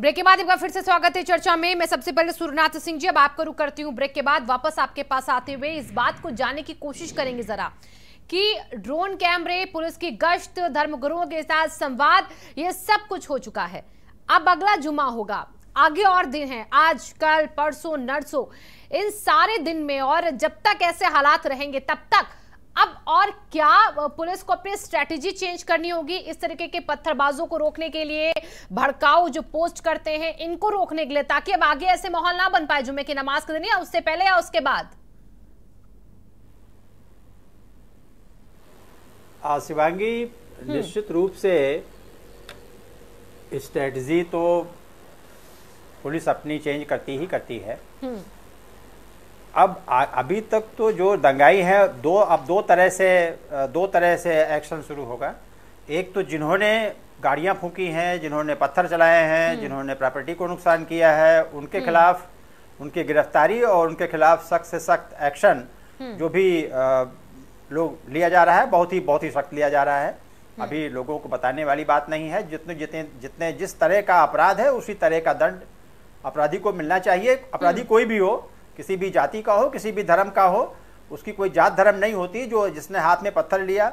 Break के बाद एक बार फिर से स्वागत है चर्चा में। मैं सबसे पहले सूर्यनाथ सिंह जी, अब आपको रुक करती हूं। ब्रेक के बाद वापस आपके पास आते हुए इस बात को जानने की कोशिश करेंगे जरा कि ड्रोन कैमरे, पुलिस की गश्त, धर्मगुरुओं के साथ संवाद, ये सब कुछ हो चुका है। अब अगला जुमा होगा, आगे और दिन है, आज कल परसों नरसों, इन सारे दिन में और जब तक ऐसे हालात रहेंगे तब तक अब और क्या पुलिस को अपनी स्ट्रैटेजी चेंज करनी होगी इस तरीके के पत्थरबाजों को रोकने के लिए, भड़काऊ जो पोस्ट करते हैं इनको रोकने के लिए, ताकि अब आगे ऐसे माहौल ना बन पाए जुम्मे की नमाज के दिन या उससे पहले या उसके बाद। शिवांगी, निश्चित रूप से स्ट्रैटेजी तो पुलिस अपनी चेंज करती ही करती है। अब अभी तक तो जो दंगाई है दो तरह से एक्शन शुरू होगा। एक तो जिन्होंने गाड़ियां फूंकी हैं, जिन्होंने पत्थर चलाए हैं, जिन्होंने प्रॉपर्टी को नुकसान किया है, उनके खिलाफ उनकी गिरफ्तारी और उनके खिलाफ सख्त से सख्त एक्शन जो भी लोग लिया जा रहा है, बहुत ही सख्त लिया जा रहा है। अभी लोगों को बताने वाली बात नहीं है, जिस तरह का अपराध है उसी तरह का दंड अपराधी को मिलना चाहिए। अपराधी कोई भी हो, किसी भी जाति का हो, किसी भी धर्म का हो, उसकी कोई जात धर्म नहीं होती। जो जिसने हाथ में पत्थर लिया,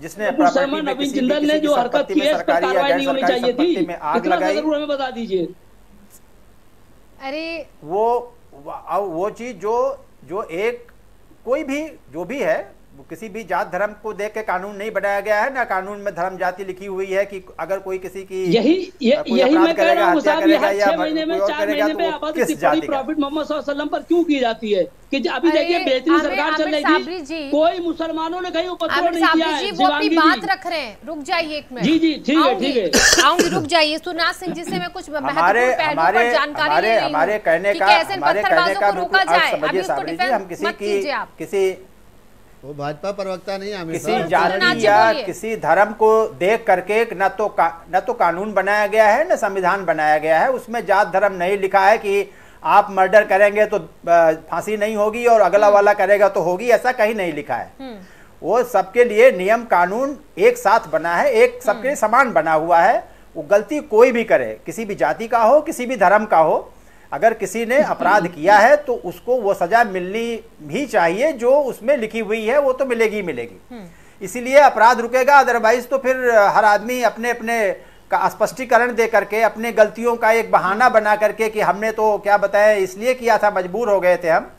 जिसने प्रॉपर्टी में किसी की संपत्ति में, सरकारी या गैर सरकारी संपत्ति में आग लगाई, बता दीजिए, अरे वो चीज जो एक कोई भी जो भी है, किसी भी जात धर्म को देख के कानून नहीं बनाया गया है, ना कानून में धर्म जाति लिखी हुई है कि अगर कोई किसी की अपराध करेगा, हत्या करेगा या कोई करेगा तो किस जाति का। प्रॉफिट मोहम्मद सल्लल्लाहु अलैहि वसल्लम पर क्यों की जाती है कि अभी देखिए बेहतरीन सरकार चल रही है, कोई मुसलमानों ने कहीं उपद्रव नहीं किया है। वो अपनी बात रख रहे हैं, रुक जाइए एक मिनट। जी जी ठीक है आऊंगी, रुक जाइए। सूर्यनाथ सिंह जी से मैं कुछ महत्वपूर्ण पहलू पर जानकारी ले रही हूं। हमारे कहने का रुका जाए, समझिए साबरी जी, हम किसी वो भाजपा प्रवक्ता नहीं, आमिर किसी जाति या किसी धर्म को देख करके न तो कानून बनाया गया है, न संविधान बनाया गया है। उसमें जात धर्म नहीं लिखा है कि आप मर्डर करेंगे तो फांसी नहीं होगी और अगला वाला करेगा तो होगी, ऐसा कहीं नहीं लिखा है। वो सबके लिए नियम कानून एक साथ बना है, एक सबके लिए समान बना हुआ है। वो गलती कोई भी करे, किसी भी जाति का हो, किसी भी धर्म का हो, अगर किसी ने अपराध किया है तो उसको वो सजा मिलनी भी चाहिए जो उसमें लिखी हुई है, वो तो मिलेगी। इसीलिए अपराध रुकेगा, अदरवाइज तो फिर हर आदमी अपने अपने का स्पष्टीकरण दे करके, अपने गलतियों का एक बहाना बना करके कि हमने तो क्या बताया, इसलिए किया था, मजबूर हो गए थे हम।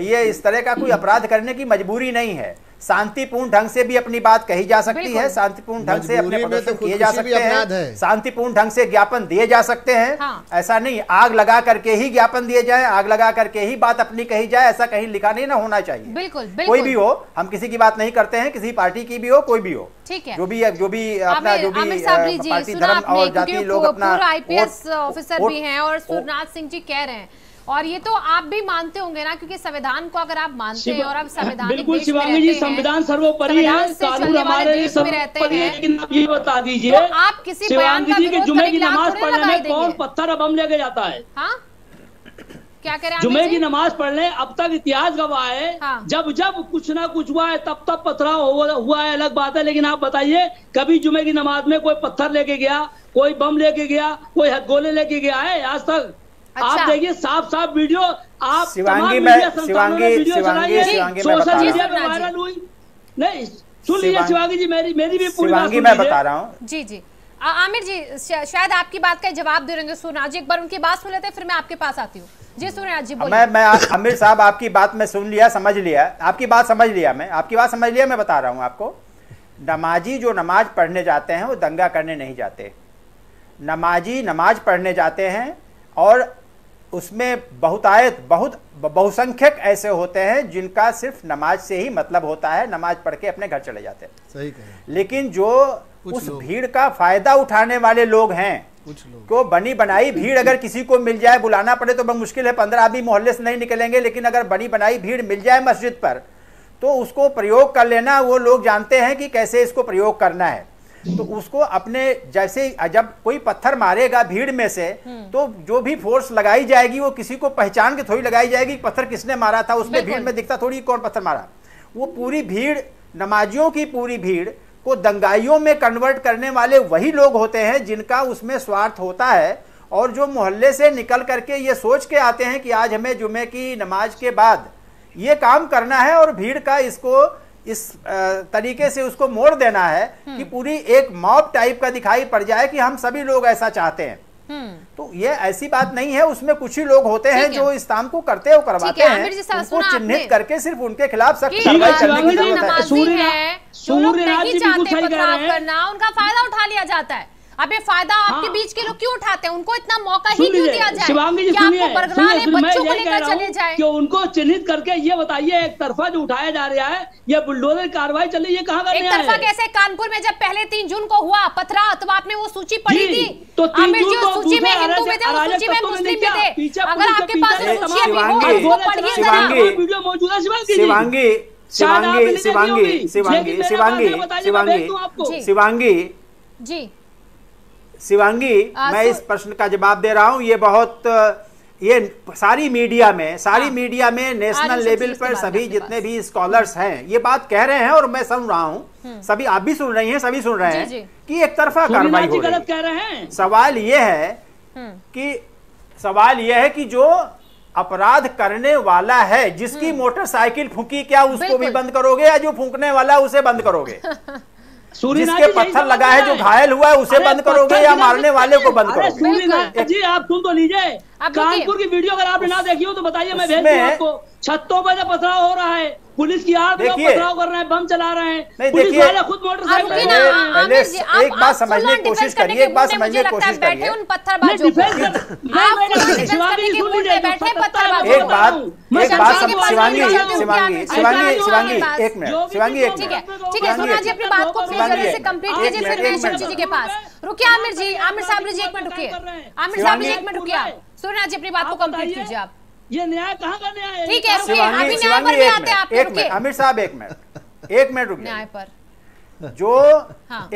ये इस तरह का कोई अपराध करने की मजबूरी नहीं है। शांतिपूर्ण ढंग से भी अपनी बात कही जा सकती है, शांतिपूर्ण ढंग से अपने प्रदर्शन किए जा सकते हैं, शांतिपूर्ण ढंग से ज्ञापन दिए जा सकते हैं। हाँ। ऐसा नहीं आग लगा करके ही ज्ञापन दिए जाए, आग लगा करके ही बात अपनी कही जाए, ऐसा कहीं लिखा नहीं ना होना चाहिए। बिल्कुल। कोई भी हो, हम किसी की बात नहीं करते हैं, किसी पार्टी की भी हो, कोई भी हो, ठीक है, जो भी अपना जो भी पार्टी धर्म और जाति लोग अपना। IPS ऑफिसर भी है और सूर्यनाथ सिंह जी कह रहे हैं, और ये तो आप भी मानते होंगे ना, क्योंकि संविधान को अगर आप मानते हैं और आप संविधान सर्वोपरि है, कानून हमारे देश में रहते हैं, लेकिन ये बता दीजिए तो आप किसी बयान का विरोध करने की नमाज पढ़ने में कौन पत्थर अब हम लेके जाता है? हाँ, क्या करें, जुमे की नमाज पढ़ने अब तक इतिहास गवाह है। हाँ। जब जब कुछ ना कुछ हुआ है तब पथराव हुआ है, अलग बात है, लेकिन आप बताइए कभी जुमे की नमाज में कोई पत्थर लेके गया, कोई बम लेके गया, कोई गोले लेके गया है आज तक? अच्छा। आप देखिए साफ वीडियो, आप शिवांगी सोशल मीडिया पे वायरल हुई नहीं, सुन लीजिए शिवांगी जी, मेरी भी पूरी बात मैं बता रहा हूं। जी जी आमिर जी, शायद आपकी बात का जवाब दे रहे होंगे सूर्यनाथ जी, एक बार उनकी बात सुन लेते हैं, फिर मैं आपके पास आती हूँ। जी सूर्यनाथ जी, मैं आमिर साहब आपकी बात मैं सुन लिया, समझ लिया, मैं बता रहा हूँ आपको। नमाजी जो नमाज पढ़ने जाते हैं वो दंगा करने नहीं जाते, नमाजी नमाज पढ़ने जाते हैं और उसमें बहुसंख्यक ऐसे होते हैं जिनका सिर्फ नमाज से ही मतलब होता है, नमाज पढ़ के अपने घर चले जाते हैं। सही कहा। लेकिन जो उस भीड़ का फायदा उठाने वाले लोग हैं, कुछ लोग को बनी बनाई भीड़ अगर किसी को मिल जाए, बुलाना पड़े तो बहुत मुश्किल है, 15 आदमी मोहल्ले से नहीं निकलेंगे, लेकिन अगर बनी बनाई भीड़ मिल जाए मस्जिद पर तो उसको प्रयोग कर लेना, वो लोग जानते हैं कि कैसे इसको प्रयोग करना है। तो उसको अपने जैसे जब कोई पत्थर मारेगा भीड़ में से तो जो भी फोर्स लगाई जाएगी वो किसी को पहचान के थोड़ी लगाई जाएगी, पत्थर किसने मारा था, उसमें भीड़ में दिखता थोड़ी कौन पत्थर मारा। वो पूरी भीड़, नमाजियों की पूरी भीड़ को दंगाइयों में कन्वर्ट करने वाले वही लोग होते हैं जिनका उसमें स्वार्थ होता है और जो मोहल्ले से निकल करके ये सोच के आते हैं कि आज हमें जुमे की नमाज के बाद ये काम करना है और भीड़ का इसको इस तरीके से उसको मोड़ देना है कि पूरी एक मॉब टाइप का दिखाई पड़ जाए कि हम सभी लोग ऐसा चाहते हैं। तो ये ऐसी बात नहीं है, उसमें कुछ ही लोग होते हैं जो इस काम को करते और करवाते हैं, उनको चिन्हित करके सिर्फ उनके खिलाफ सख्त कार्रवाई करने की जरूरत है। उनका फायदा उठा लिया जाता है। अब ये फायदा आपके बीच के लोग क्यों उठाते हैं? उनको इतना मौका ही क्यों दिया जाए कि आपको बरगला ले, बच्चों को लेकर चले जाए? कि उनको चिन्हित करके ये बताइए, एक तरफा जो उठाया जा रहा है, ये बुलडोजर कार्रवाई चल रही है, कहाँ करने आए? एक तरफा कैसे? कानपुर में जब पहले 3 जून को हुआ पथराव, तब आपने वो सूची पढ़ी थी, तो सूची में हिंदू भी थे, सूची में मुस्लिम भी थे। अगर आपके पास शिवांगी शिवांगी, मैं इस प्रश्न का जवाब दे रहा हूँ। ये बहुत सारी मीडिया में नेशनल लेवल पर सभी जितने भी स्कॉलर्स हैं ये बात कह रहे हैं और मैं सुन रहा हूँ, सभी आप भी सुन रही हैं, सभी सुन रहे हैं कि एक तरफा कार्रवाई हो रही है। सवाल ये है कि जो अपराध करने वाला है, जिसकी मोटरसाइकिल फूंकी, क्या उसको भी बंद करोगे या जो फूंकने वाला उसे बंद करोगे? जिसके पत्थर लगा है, जो घायल हुआ है, उसे बंद करोगे या मारने वाले को बंद करोगे? जी आप सुन तो लीजिए, कानपुर की वीडियो अगर आपने ना देखी हो तो बताइए, मैं भेज दूं आपको। छतों पर पथराव हो रहा है, पुलिस की आग में पथराव कर रहे हैं, बम चला रहे हैं, पुलिस वाले खुद मोटरसाइकिल। एक बात समझने की कोशिश करिए, एक बात समझने की कोशिश करिए, उन पत्थरबाजों को शिवांगी सुन लीजिए, एक बात समझिए। आप ये न्याय कहाँ का न्याय है? ठीक है, रुकिए, अभी न्याय पर भी आते हैं। आप रुकिए आमिर साहब, एक मिनट रुकिए। न्याय पर जो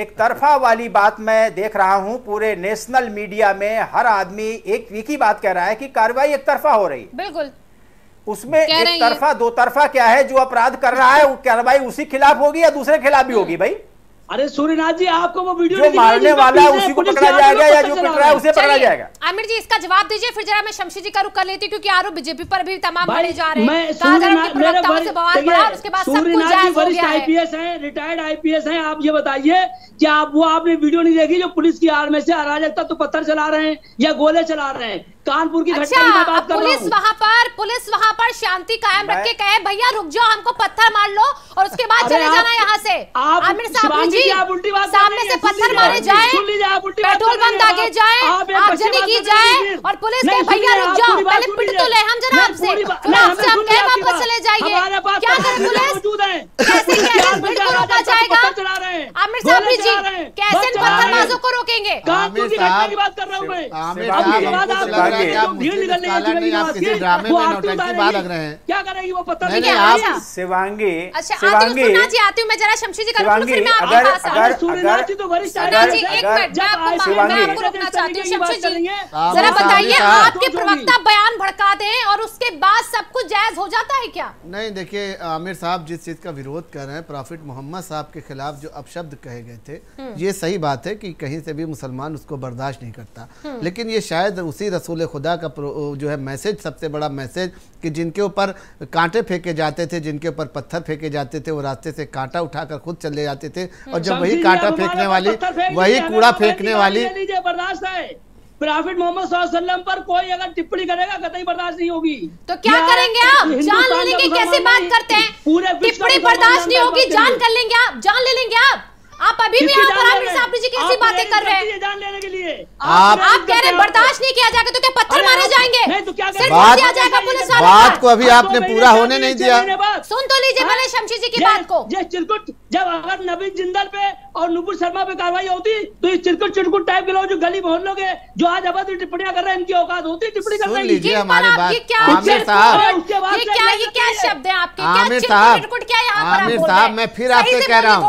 एक तरफा वाली बात मैं देख रहा हूं, पूरे नेशनल मीडिया में हर आदमी एक ही बात कह रहा है कि कार्रवाई एक तरफा हो रही है। बिल्कुल, उसमें एक तरफा दो तरफा क्या है? जो अपराध कर रहा है कार्रवाई उसी खिलाफ होगी या दूसरे खिलाफ भी होगी? भाई अरे सूर्यनाथ जी, आपको वो वीडियो जो मारने वाला है उसी को पकड़ा जाएगा या जो पिट रहा है उसे पकड़ा जाएगा? आमिर जी इसका जवाब दीजिए, फिर जरा मैं शमसी जी का रुख कर लेती हूँ क्योंकि आरोप बीजेपी पर भी तमाम बढ़े जा रहे हैं। सूर्यनाथ जी वरिष्ठ IPS है, रिटायर्ड IPS है, आप ये बताइए कि आपने वीडियो नहीं देखी जो पुलिस की आड़ में से अराजकता तो पत्थर चला रहे हैं या गोले चला रहे हैं? कानपुर की घटना की बात कर रहा हूं। पुलिस वहाँ पर शांति कायम रख के कहे भैया रुक जाओ, हमको पत्थर मार लो और उसके बाद चले जाना यहाँ से। आमिर साहब जी सामने से पत्थर मारे जाए, पेट्रोल बम दागे जाए, आगजनी की जाए और पुलिस कहे भैया रुक जाओ, पहले पिट तो ले हम जरा आपसे, हम कहे वापस चले जाइए, क्या करे पुलिस? कैसे भीड़ को रोका जाएगा? आमिर साहब जी कैसे पत्थरबाजों को रोकेंगे? कानपुर की घटना की बात कर रहा हूँ। आपके प्रवक्ता बयान भड़काते हैं और उसके बाद सब कुछ जायज हो जाता है क्या? नहीं देखिए आमिर साहब, जिस चीज का विरोध कर रहे हैं, प्रॉफिट मोहम्मद साहब के खिलाफ जो अपशब्द कहे गए थे, ये सही बात है कि कहीं से भी मुसलमान उसको बर्दाश्त नहीं करता, लेकिन ये शायद उसी रसूल खुदा का जो है मैसेज, सबसे बड़ा मैसेज कि जिनके ऊपर कांटे फेंके जाते थे, जिनके ऊपर पत्थर फेंके जाते थे, वो रास्ते से कांटा उठाकर खुद चले जाते थे और जब वही कांटा फेंकने वाली, वही कूड़ा फेंकने वाली बर्दाश्त है। प्रॉफिट मोहम्मद सल्लल्लाहु अलैहि वसल्लम पर कोई अगर टिप्पणी करेगा कतई बर्दाश्त नहीं होगी। तो क्या करेंगे आप? जान लेने की कैसे बात करते हैं? पूरे टिप्पणी बर्दाश्त नहीं होगी, जान कर लेंगे आप, जान ले लेंगे आप। आप अभी भी यहाँ पर आमिर साहब जी कैसी बातें कर रहे हैं? जान लेने के लिए आप कह रहे बर्दाश्त नहीं किया जाएगा, तो क्या पत्थर मारे जाएंगे? पुलिस वालों बात को अभी आपने पूरा होने नहीं दिया। सुन तो लीजिए पहले शमशी जी की बात को। ये चिरकुट, जब अगर नवीन जिंदल पे और नूपुर शर्मा पे कार्रवाई होती तो ये चिरकुट चिरकुट टाइप के लोग जो गली मोहल्लों के जो आज अभद्र टिप्पणियां कर रहे हैं, इनकी औकात होती टिप्पणी कर रहे हैं? क्या शब्द है आपके? आमिर साहब मैं फिर आपसे कह रहा हूँ,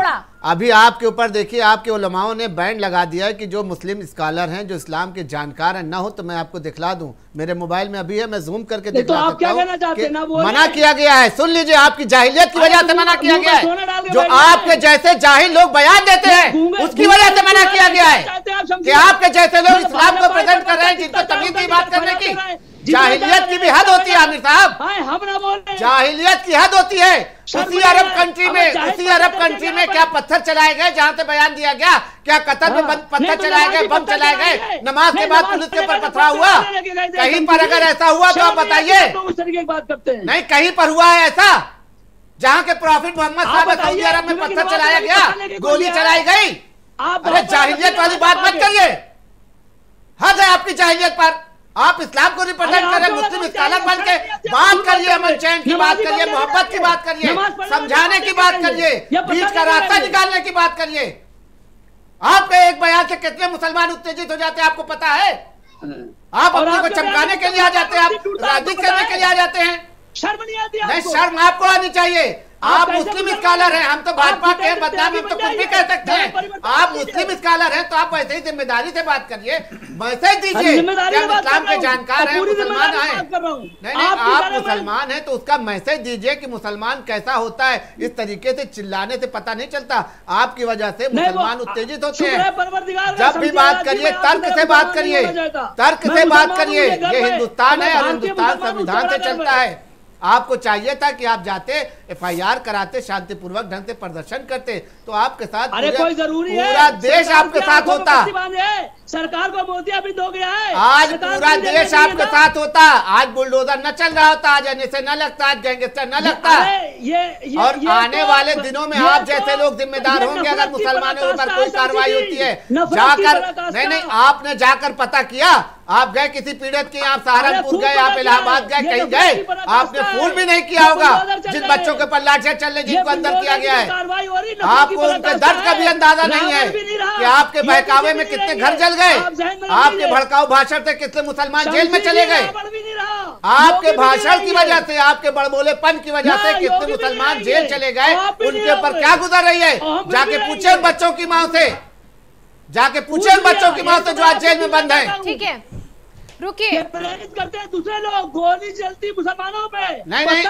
अभी आपके ऊपर देखिए आपके उलमाओं ने बैंड लगा दिया है कि जो मुस्लिम स्कॉलर हैं, जो इस्लाम के जानकार हैं ना हो तो मैं आपको दिखला दूं, मेरे मोबाइल में अभी है, मैं जूम करके दिखला सकता हूं। मना किया गया है, सुन लीजिए, आपकी जाहिलियत की वजह से मना किया गया है, जो आपके जैसे जाहिल लोग बयान देते हैं उसकी वजह से मना किया गया है कि आपके जैसे लोग इस्लाम को प्रेजेंट कर रहे रहे हैं जिनको तमीज की बात करने की। जाहिलियत की भी हद होती है आमिर साहब, जाहिलियत की हद होती है। उसी अरब कंट्री में क्या पत्थर चलाए गए जहाँ से बयान दिया गया, क्या कतर में पत्थर चलाए गए, बम चलाए गए, नमाज के बाद पुलिस के ऊपर पथरा हुआ? कहीं पर अगर ऐसा हुआ तो आप बताइए। नहीं, कहीं पर हुआ है ऐसा जहाँ के प्रॉफिट मोहम्मद साहब सऊदी अरब में पत्थर चलाया गया, गोली चलाई गई? अरे जाहिलियत वाली बात मत करिए, हद है आपकी जाहिलियत पर। आप इस्लाम को रिप्रेजेंट कर रहे, मुस्लिम स्कॉलर बन के बात करिए, अमन चैन की बात करिए, मोहब्बत की बात करिए, समझाने की बात करिए, बीच का रास्ता निकालने की बात करिए। आपके एक बयान से कितने मुसलमान उत्तेजित हो जाते हैं आपको पता है? आप अपने को चमकाने के लिए आ जाते हैं, आप राजनीति करने के लिए आ जाते हैं। नहीं, शर्म आपको आनी चाहिए। आप मुस्लिम स्कॉलर हैं, हम तो भाजपा के बदनाम, हम तो कुछ भी कह सकते हैं। आप मुस्लिम स्कॉलर हैं तो आप वैसे ही जिम्मेदारी से बात करिए, मैसेज दीजिए। इस्लाम के जानकार हैं, मुसलमान आए। नहीं, आप मुसलमान हैं तो उसका मैसेज दीजिए कि मुसलमान कैसा होता है। इस तरीके से चिल्लाने से पता नहीं चलता, आपकी वजह से मुसलमान उत्तेजित होते हैं। जब भी बात करिए तर्क से बात करिए, तर्क से बात करिए। ये हिंदुस्तान है और हिंदुस्तान संविधान से चलता है। आपको चाहिए था कि आप जाते, एफआईआर कराते, शांतिपूर्वक ढंग से प्रदर्शन करते तो आपके साथ पूरा देश आपके साथ होता। सरकार को मोतिया भी दो गया है, आज पूरा देश आपके साथ होता। आज बुलडोजर न चल रहा होता, आज एनएसए न लगता, आज गैंगस्टर न लगता। और आने वाले दिनों में आप जैसे लोग जिम्मेदार होंगे अगर मुसलमानों के ऊपर कोई कार्रवाई होती है। जाकर नहीं, आपने जाकर पता किया? आप गए किसी पीड़ित के, आप सहारनपुर गए, आप इलाहाबाद गए, कहीं गए? आपने फोन भी नहीं किया होगा जिन बच्चों के ऊपर लाठियां चल रही, जिनको अंदर किया गया है। आपको उनके दर्द का भी अंदाजा नहीं है कि आपके बहकावे में कितने घर जल गए, आपके भड़काऊ भाषण से कितने मुसलमान जेल में चले गए, आपके भाषण की वजह से, आपके बड़बोलेपन की वजह से कितने मुसलमान जेल चले गए। उनके ऊपर क्या गुजर रही है जाके पूछे बच्चों की माँ से, जाके पूछे बच्चों की माँ से जो आज जेल में बंद है। ठीक है, रुकिए। करते हैं दूसरे लोग, गोली चलती मुसलमानों पे। नहीं,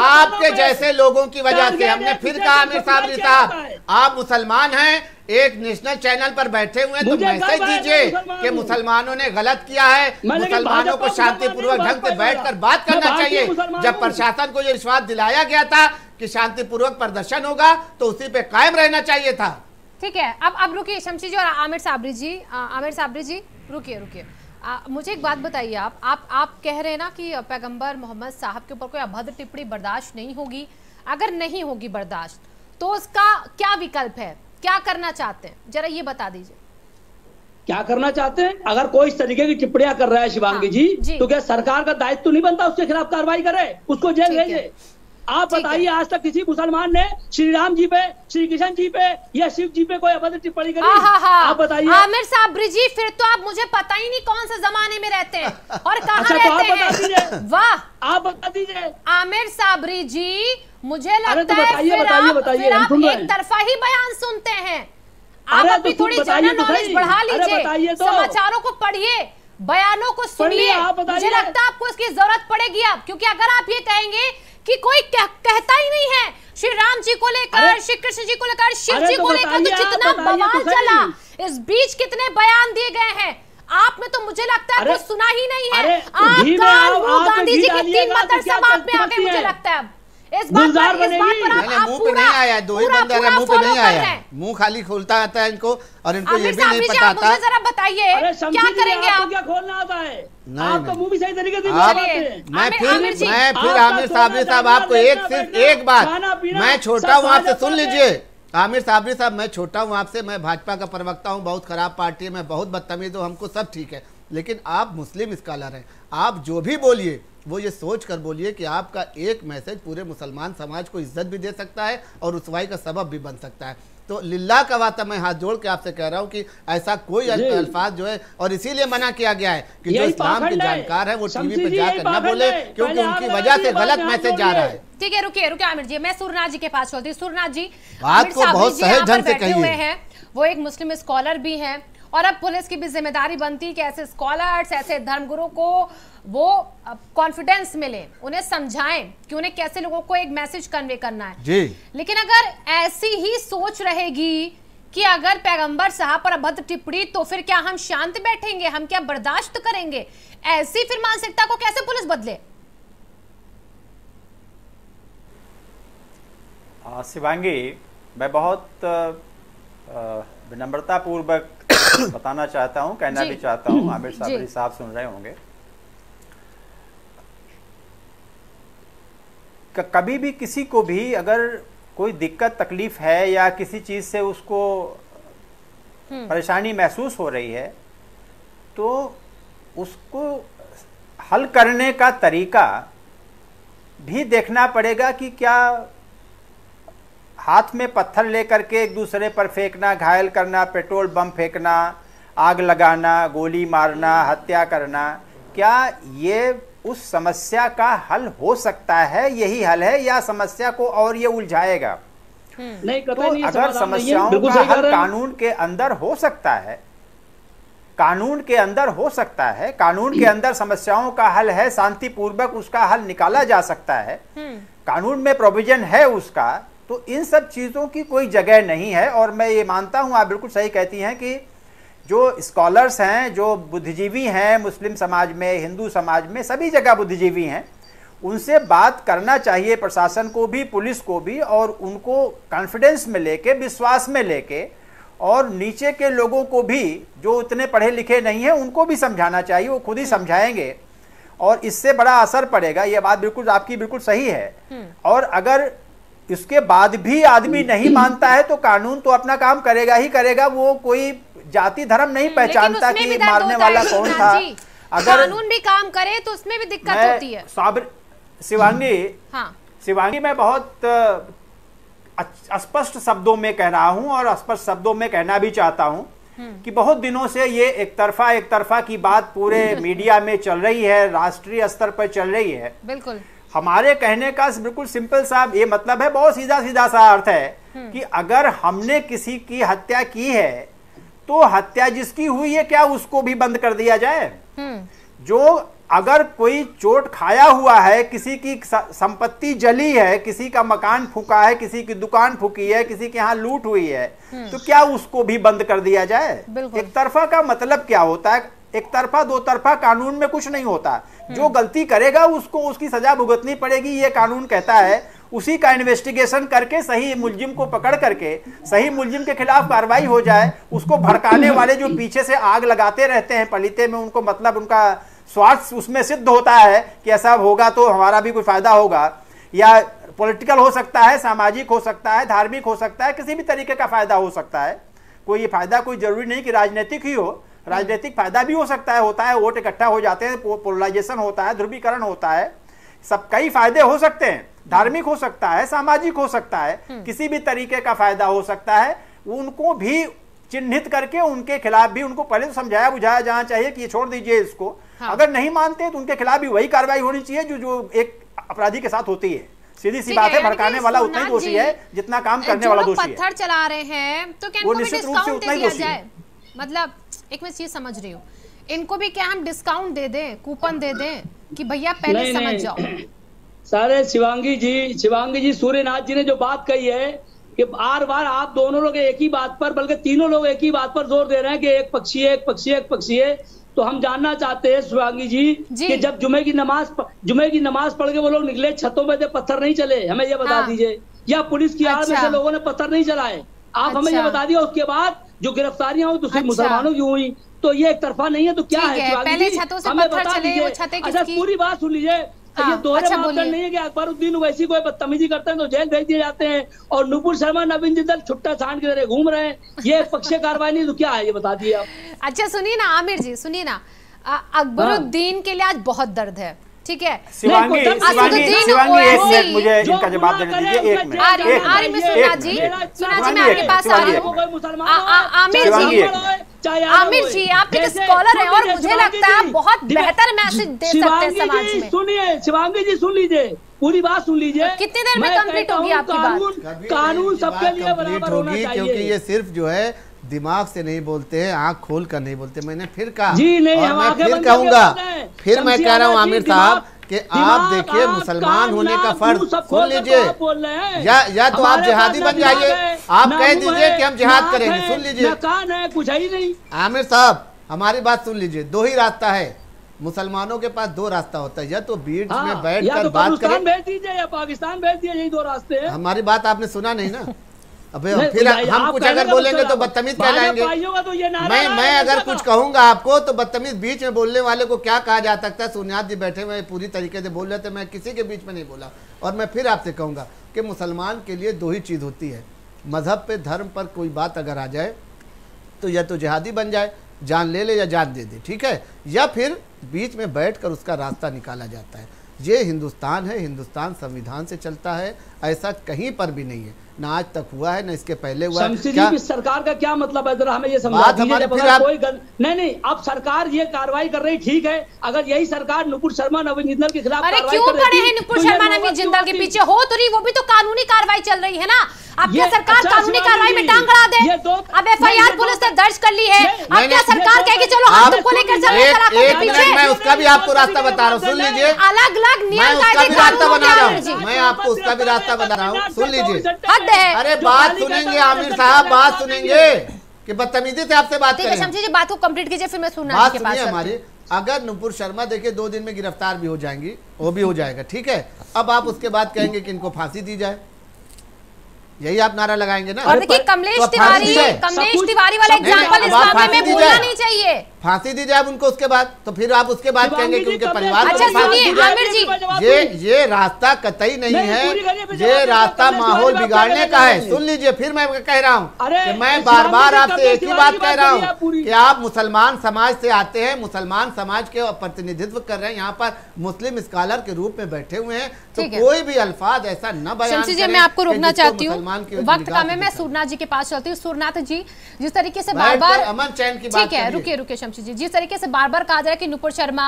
आपके जैसे लोगों की वजह से। हमने फिर कहा आमिर साहब, आप मुसलमान हैं, एक नेशनल चैनल पर बैठे हुए हैं तो मैसेज दीजिए कि मुसलमानों ने गलत किया है। मुसलमानों को शांतिपूर्वक ढंग से बैठकर बात करना चाहिए। जब प्रशासन को ये विश्वास दिलाया गया था कि शांतिपूर्वक प्रदर्शन होगा तो उसी पे कायम रहना चाहिए था। ठीक है, अब रुकिए शमसी जी और आमिर सबरी जी रुकिए। मुझे एक बात बताइए, आप कह रहे हैं ना कि पैगंबर मोहम्मद साहब के ऊपर कोई अभद्र टिप्पणी बर्दाश्त नहीं होगी। अगर नहीं होगी बर्दाश्त तो उसका क्या विकल्प है, क्या करना चाहते हैं, जरा ये बता दीजिए। क्या करना चाहते हैं? अगर कोई इस तरीके की टिप्पणियां कर रहा है शिवांगी जी तो क्या सरकार का दायित्व नहीं बनता उसके खिलाफ कार्रवाई करे, उसको जेल भेजे? आप बताइए, आज तक किसी मुसलमान ने श्री राम जी पे, श्री कृष्ण जी पे या शिव जी पे कोई अभद्र टिप्पणी करी? आप बताइए आमिर साबरी जी, फिर तो आप मुझे पता ही नहीं कौन से जमाने में रहते हैं और कहाँ रहते हैं। वाह, आप बता दीजिए आमिर साबरी जी, मुझे लगता है एक तरफा ही बयान सुनते हैं। आप अपनी थोड़ी जनरल नॉलेज बढ़ा लीजिए, समाचारों को पढ़िए, बयानों को सुनिए। मुझे लगता है आपको इसकी जरूरत पड़ेगी आप, क्योंकि अगर आप ये कहेंगे कि कोई कहता ही नहीं है श्री राम जी को लेकर, श्री कृष्ण जी को लेकर, शिव जी को लेकर, तो जितना बवाल चला, इस बीच कितने बयान दिए गए हैं आपने, तो मुझे लगता है कुछ सुना ही नहीं है। आपका गांधी जी की तीन मदरसा बात में आ गए, मुझे लगता है मुंह पे नहीं आया, दो ही बंदर है, मुंह पे नहीं आया, मुंह खाली खोलता आता है इनको और इनको ये भी नहीं पता आता। जरा बताइए क्या करेंगे आप, क्या खोलना आता है? मैं फिर आमिर सबरी साहब आपको एक बात, मैं छोटा हूँ आपसे, सुन लीजिए आमिर सबरी साहब, मैं छोटा हूँ आपसे, मैं भाजपा का प्रवक्ता हूँ, बहुत खराब पार्टी है, मैं बहुत बदतमीज हूँ, हमको सब ठीक है, लेकिन आप मुस्लिम स्कॉलर हैं, आप जो भी बोलिए वो ये सोच कर बोलिए कि आपका एक मैसेज पूरे मुसलमान समाज को इज्जत भी दे सकता है और उसवाई का सबब भी बन सकता है। तो लिल्ला का वाता मैं हाथ जोड़ के आपसे कह रहा हूँ कि ऐसा कोई अल्फाज जो है, और इसीलिए मना किया गया है कि जो इस्लाम के जानकार है वो टीवी पर जाकर न बोले क्योंकि उनकी वजह से गलत मैसेज जा रहा है। ठीक है, रुकिए आमिर जी, मैं सूर्यनाथ जी के पास चलती हूँ। सूर्यनाथ जी, बात को बहुत सहज ढंग से कही है, वो एक मुस्लिम स्कॉलर भी है और अब पुलिस की भी जिम्मेदारी बनती है कि ऐसे स्कॉलर्स, ऐसे धर्मगुरुओं को वो कॉन्फिडेंस मिले, उन्हें समझाएं कि उन्हें कैसे लोगों को एक मैसेज कन्वे करना है जी। लेकिन अगर ऐसी ही सोच रहेगी कि अगर पैगंबर साहब पर अभद्र टिप्पणी तो फिर क्या हम शांत बैठेंगे, हम क्या बर्दाश्त करेंगे? ऐसी फिर मानसिकता को कैसे पुलिस बदले? शिवांगी, मैं बहुत विनम्रता पूर्वक बताना चाहता हूं, कहना भी चाहता हूं, आमिर सबरी साहब सुन रहे होंगे, कभी भी किसी को भी अगर कोई दिक्कत तकलीफ है या किसी चीज से उसको परेशानी महसूस हो रही है तो उसको हल करने का तरीका भी देखना पड़ेगा कि क्या हाथ में पत्थर लेकर के एक दूसरे पर फेंकना, घायल करना, पेट्रोल बम फेंकना, आग लगाना, गोली मारना, हत्या करना, क्या ये उस समस्या का हल हो सकता है? यही हल है या समस्या को और ये उलझाएगा? नहीं, तो नहीं, अगर समस्याओं का हल कानून के अंदर हो सकता है, कानून के अंदर हो सकता है, कानून के अंदर समस्याओं का हल है, शांतिपूर्वक उसका हल निकाला जा सकता है, कानून में प्रोविजन है उसका, तो इन सब चीज़ों की कोई जगह नहीं है। और मैं ये मानता हूँ, आप बिल्कुल सही कहती हैं कि जो स्कॉलर्स हैं, जो बुद्धिजीवी हैं, मुस्लिम समाज में, हिंदू समाज में, सभी जगह बुद्धिजीवी हैं, उनसे बात करना चाहिए, प्रशासन को भी, पुलिस को भी, और उनको कॉन्फिडेंस में लेके, विश्वास में लेके, और नीचे के लोगों को भी जो उतने पढ़े लिखे नहीं हैं उनको भी समझाना चाहिए, वो खुद ही समझाएंगे और इससे बड़ा असर पड़ेगा। ये बात बिल्कुल आपकी बिल्कुल सही है। और अगर इसके बाद भी आदमी नहीं मानता है तो कानून तो अपना काम करेगा ही करेगा, वो कोई जाति धर्म नहीं पहचानता कि मारने वाला कौन था। अगर कानून भी काम करे तो उसमें भी दिक्कत होती है। शिवांगी, शिवांगी, मैं बहुत स्पष्ट शब्दों में कह रहा हूं और स्पष्ट शब्दों में कहना भी चाहता हूं कि बहुत दिनों से ये एक तरफा की बात पूरे मीडिया में चल रही है, राष्ट्रीय स्तर पर चल रही है। बिल्कुल, हमारे कहने का बिल्कुल सिंपल सा ये मतलब है, बहुत सीधा सीधा सा अर्थ है कि अगर हमने किसी की हत्या की है तो हत्या जिसकी हुई है क्या उसको भी बंद कर दिया जाए? जो अगर कोई चोट खाया हुआ है, किसी की संपत्ति जली है, किसी का मकान फूका है, किसी की दुकान फूकी है, किसी के यहाँ लूट हुई है, तो क्या उसको भी बंद कर दिया जाए? एक तरफा का मतलब क्या होता है? एक तरफा, दो तरफा कानून में कुछ नहीं होता। जो गलती करेगा उसको उसकी सजा भुगतनी पड़ेगी, ये कानून कहता है। उसी का इन्वेस्टिगेशन करके सही मुलजिम को पकड़ करके सही मुलजिम के खिलाफ कार्रवाई हो जाए। उसको भड़काने वाले जो पीछे से आग लगाते रहते हैं पलीते में, उनको मतलब उनका स्वार्थ उसमें सिद्ध होता है कि ऐसा होगा तो हमारा भी कोई फायदा होगा, या पॉलिटिकल हो सकता है, सामाजिक हो सकता है, धार्मिक हो सकता है, किसी भी तरीके का फायदा हो सकता है। कोई ये फायदा कोई जरूरी नहीं कि राजनीतिक ही हो, राजनीतिक फायदा भी हो सकता है, होता है, वोट इकट्ठा हो जाते हैं, पोलराइजेशन होता है, ध्रुवीकरण होता है, सब कई फायदे हो सकते हैं, धार्मिक हो सकता है, सामाजिक हो सकता है, किसी भी तरीके का फायदा हो सकता है। उनको भी चिन्हित करके उनके खिलाफ भी उनको पहले तो समझाया बुझाया जाना चाहिए कि ये छोड़ दीजिए इसको। अगर नहीं मानते तो उनके खिलाफ भी वही कार्रवाई होनी चाहिए जो जो एक अपराधी के साथ होती है। सीधी सी बात है, भड़काने वाला उतना ही दोषी है जितना काम करने वाला दोषी है। पत्थर चला रहे हैं तो वो निश्चित रूप से उतना ही दोषी है। मतलब एक मैं चीज समझ रही हूँ, इनको भी क्या हम डिस्काउंट दे दें, कूपन दे दें कि भैया पहले समझ जाओ? सारे शिवांगी जी, सूर्यनाथ जी ने जो बात कही है कि बार बार आप दोनों लोग एक ही बात पर, बल्कि तीनों लोग एक ही बात पर जोर दे रहे हैं कि एक पक्षीय, एक पक्षीय, एक पक्षीय। तो हम जानना चाहते हैं शिवांगी जी कि जब जुमे की नमाज पढ़ के वो लोग निकले, छतों में से पत्थर नहीं चले, हमें यह बता दीजिए, या पुलिस की आड़ में से लोगों ने पत्थर नहीं चलाए, आप हमें यह बता दिए। उसके बाद जो गिरफ्तारियां हुई दूसरे मुसलमानों की हुई, तो ये एक तरफा नहीं है तो क्या है? पहले छतों से पत्थर चले, वो छतें किसकी? अच्छा, पूरी बात सुन लीजिए। ये दोहरे मापदंड नहीं है कि अकबरुद्दीन वैसी कोई बदतमीजी करते हैं तो जेल भेज दिए जाते हैं, और नूपुर शर्मा, नवीन जिंदल छुट्टा छान की तरह घूम रहे हैं। ये पक्षीय कार्रवाई नहीं तो क्या है, ये बता दिए आप। अच्छा सुनिए ना आमिर जी, सुनिए ना, अकबरुद्दीन के लिए आज बहुत दर्द है, ठीक है? आमिर जी, आप एक स्कॉलर हैं और मुझे लगता है आप बहुत बेहतर मैसेज दे सकते हैं समाज में। सुनिए शिवांगी जी, सुन लीजिए, पूरी बात सुन लीजिए। कितनी देर में कंप्लीट होगी आपकी बात? कानून सबके लिए बराबर होना चाहिए, क्योंकि ये सिर्फ जो है दिमाग से नहीं बोलते हैं, आंख खोल कर नहीं बोलते। मैंने फिर कहा और मैं फिर कहूंगा, फिर मैं कह रहा हूँ आमिर साहब, कि आप देखिए मुसलमान होने का फर्ज सुन लीजिए, या तो आप जिहादी बन जाइए, आप कह दीजिए कि हम जिहाद करेंगे, सुन लीजिए कुछ ही नहीं। आमिर साहब हमारी बात सुन लीजिए, दो ही रास्ता है, मुसलमानों के पास दो रास्ता होता है, या तो बीच में बैठ कर बात करें, भेज दीजिए या पाकिस्तान भेज दीजिए, यही दो रास्ते हैं। हमारी बात आपने सुना नहीं ना, अबे फिर हम कुछ अगर बोलेंगे तो बदतमीज कहलाएंगे। मैं अगर कुछ कहूंगा आपको तो बदतमीज, बीच में बोलने वाले को क्या कहा जा सकता है। सूर्यनाथ जी बैठे हुए पूरी तरीके से बोल रहे थे, मैं किसी के बीच में नहीं बोला। और मैं फिर आपसे कहूंगा कि मुसलमान के लिए दो ही चीज़ होती है, मजहब पे धर्म पर कोई बात अगर आ जाए तो या तो जिहादी बन जाए, जान ले ले या जान दे दे, ठीक है, या फिर बीच में बैठ कर उसका रास्ता निकाला जाता है। ये हिंदुस्तान है, हिंदुस्तान संविधान से चलता है, ऐसा कहीं पर भी नहीं है, ना आज तक हुआ है ना इसके पहले हुआ है। क्या इस सरकार का क्या मतलब है, जरा हमें ये समझा दीजिए। कोई नहीं, अब सरकार ये कार्रवाई कर रही, ठीक है, अगर यही सरकार नूपुर शर्मा नवीन जिंदल के खिलाफ, अरे क्यों पड़े हैं नूपुर शर्मा नवीन जिंदल के पीछे, हो तो रही वो भी तो कानूनी कार्रवाई चल रही है ना, अब क्या सरकार कानूनी कार्रवाई में टांग अड़ा दे। अब FIR पुलिस ने दर्ज कर ली है, अब क्या सरकार कहेगी चलो हम तुमको लेकर चलते हैं तलाक के पीछे। मैं उसका भी आपको रास्ता बता रहा हूँ, सुन लीजिए, अलग अलग नियम कायदे कानून बना रहा हूँ, मैं आपको उसका भी रास्ता बता रहा हूँ, सुन लीजिए। अरे बात सुनेंगे आमिर साहब, बात सुनेंगे कि बदतमीजी से आपसे बात करें। शमसी जी बात को कंप्लीट कीजिए, फिर मैं सुनना के पास हमारी। अगर नूपुर शर्मा देखिए 2 दिन में गिरफ्तार भी हो जाएंगी, वो भी हो जाएगा, ठीक है, अब आप उसके बाद कहेंगे कि इनको फांसी दी जाए, यही आप नारा लगाएंगे ना। और देखिए कमलेश तिवारी वाला एग्जांपल इस मामले में बोलना नहीं चाहिए, फांसी दी जाए उनको उसके बाद, तो फिर आप उसके बाद कहेंगे कि उनके परिवार को फांसी दी जाए। ये रास्ता कतई नहीं है, ये रास्ता माहौल बिगाड़ने का है, सुन लीजिए। फिर मैं कह रहा हूँ, मैं बार बार आपसे एक ही बात कह रहा हूँ कि आप मुसलमान समाज से आते हैं, मुसलमान समाज के प्रतिनिधित्व कर रहे हैं, यहाँ पर मुस्लिम स्कॉलर के रूप में बैठे हुए हैं, तो कोई भी अल्फाज ऐसा न बयान। मैं आपको रोकना चाहती हूँ, वक्त कम है, मैं सूर्यनाथ जी के पास चलती हूँ। सूर्यनाथ जी जिस तरीके से बार बार अमन चैन की बात, ठीक है रुके शमसी जी, जिस तरीके से बार बार कहा जा रहा है कि नूपुर शर्मा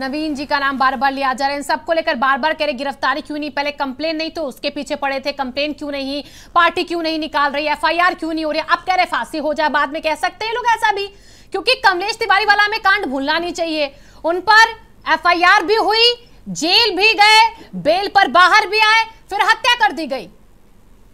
नवीन जी का नाम बार बार लिया जा रहा है, इन सबको लेकर बार बार कह रहे गिरफ्तारी क्यों नहीं, पहले कंप्लेन नहीं तो उसके पीछे पड़े थे, कंप्लेन क्यों नहीं, पार्टी क्यों नहीं निकाल रही, FIR क्यों नहीं हो रही, अब कह रहे फांसी हो जाए, बाद में कह सकते हैं लोग ऐसा भी, क्योंकि कमलेश तिवारी वाला हमें कांड भूलना नहीं चाहिए, उन पर FIR भी हुई, जेल भी गए, बेल पर बाहर भी आए, फिर हत्या कर दी गई।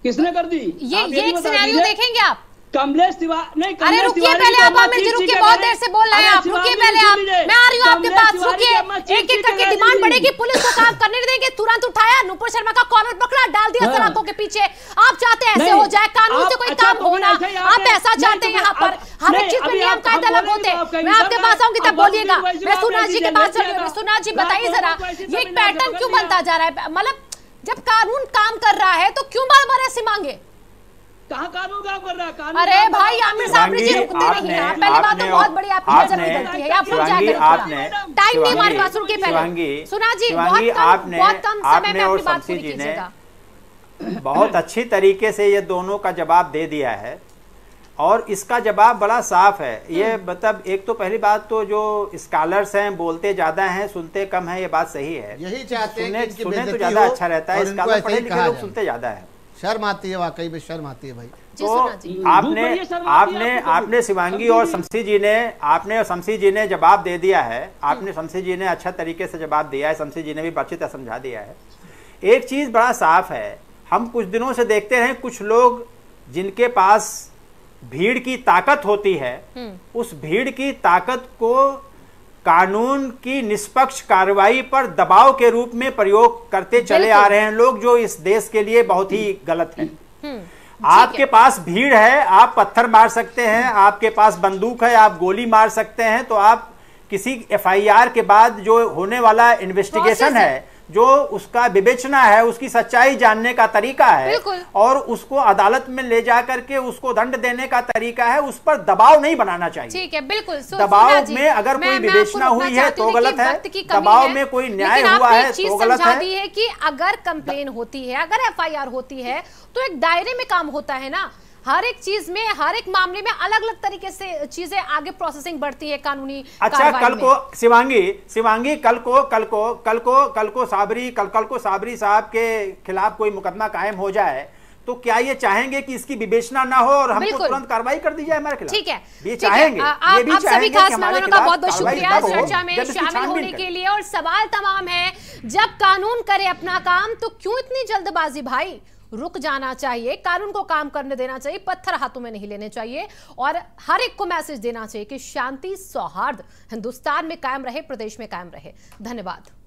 किसने कर दी? ये एक सिनेरियो देखेंगे आप, कमलेश तिवारी नहीं, अरे रुकिए पहले आप आमिर जी, रुकिए, बहुत देर से बोल रहे हैं आप, रुकिए पहले आप, मैं आ रही हूँ आपके पास, रुकिए, एक एक करके डिमांड बढ़ेगी, पुलिस को काम करने देंगे, तुरंत उठाया नूपुर शर्मा का कॉलर पकड़ा, डाल दिया सलाखों के पीछे। आप चाहते हैं ऐसे हो जाए, कानून से कोई काम होना आप ऐसा चाहते हैं, यहाँ पर हर एक चीज में नियम कायदे अलग होते हैं। मैं आपके पास आऊंगी तब बोलिएगा, मैं सूर्यनाथ जी के पास चल रही हूँ। सूर्यनाथ जी बताइए जरा ये एक पैटर्न क्यों बनता जा रहा है, मतलब जब कानून काम कर रहा है तो क्यों बार बार ऐसी मांगे, कहाँ कानून काम कर रहा है कानून? अरे भाई आमिर साहब जी रुकते नहीं हैं, पहले बात तो बहुत बड़ी आपकी नजर में पड़ती है, आप लोग जाकर टाइम नहीं मार पास, रुके पहले सुना जी, बहुत कम समय में आपकी बात पूरी कीजिएगा। बहुत अच्छी तरीके से ये दोनों का जवाब दे दिया है और इसका जवाब बड़ा साफ है। ये मतलब एक तो पहली बात तो जो स्कॉलर्स हैं बोलते ज्यादा हैं सुनते कम हैं, ये बात सही है, यही चाहते हैं कि सुने तो ज्यादा अच्छा रहता है, स्कॉलर पढ़े लिखे लोग सुनते ज्यादा है, शर्म आती है, वाकई में शर्म आती है भाई। तो आपने शिवांगी और शमसी जी ने जवाब दे दिया है, आपने शमसी जी ने अच्छा तरीके से जवाब दिया है, शमसी जी ने भी बातचीत समझा दिया है। एक चीज बड़ा साफ है, हम कुछ दिनों से देखते हैं कुछ लोग जिनके पास भीड़ की ताकत होती है, उस भीड़ की ताकत को कानून की निष्पक्ष कार्रवाई पर दबाव के रूप में प्रयोग करते चले आ रहे हैं लोग, जो इस देश के लिए बहुत ही गलत है। आपके पास भीड़ है, आप पत्थर मार सकते हैं, आपके पास बंदूक है, आप गोली मार सकते हैं, तो आप किसी FIR के बाद जो होने वाला इन्वेस्टिगेशन है, जो उसका विवेचना है, उसकी सच्चाई जानने का तरीका है और उसको अदालत में ले जा करके उसको दंड देने का तरीका है, उस पर दबाव नहीं बनाना चाहिए। ठीक है, बिल्कुल दबाव में अगर कोई विवेचना हुई है तो गलत है, दबाव में कोई न्याय हुआ है तो गलत है। कि अगर कंप्लेन होती है, अगर FIR होती है तो एक दायरे में काम होता है ना, हर एक चीज में, हर एक मामले में अलग अलग तरीके से चीजें आगे प्रोसेसिंग बढ़ती है कानूनी। अच्छा कल को साबरी साहब के खिलाफ कोई मुकदमा कायम हो जाए तो क्या ये चाहेंगे कि इसकी विवेचना ना हो और हमको तुरंत कार्रवाई कर दी जाए हमारे खिलाफ? ठीक है, ये चाहेंगे। आप सभी खास मेहमानों का बहुत बहुत शुक्रिया चर्चा में शामिल होने के लिए, और सवाल तमाम है जब कानून करे अपना काम तो क्यों इतनी जल्दबाजी भाई, रुक जाना चाहिए, कानून को काम करने देना चाहिए, पत्थर हाथों में नहीं लेने चाहिए और हर एक को मैसेज देना चाहिए कि शांति सौहार्द हिंदुस्तान में कायम रहे, प्रदेश में कायम रहे। धन्यवाद।